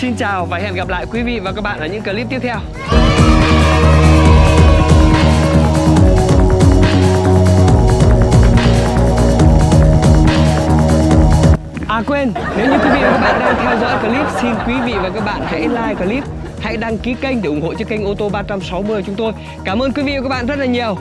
Xin chào và hẹn gặp lại quý vị và các bạn ở những clip tiếp theo. À quên, nếu như quý vị và các bạn đang theo dõi clip, xin quý vị và các bạn hãy like clip, hãy đăng ký kênh để ủng hộ cho kênh Ô tô 360 chúng tôi. Cảm ơn quý vị và các bạn rất là nhiều.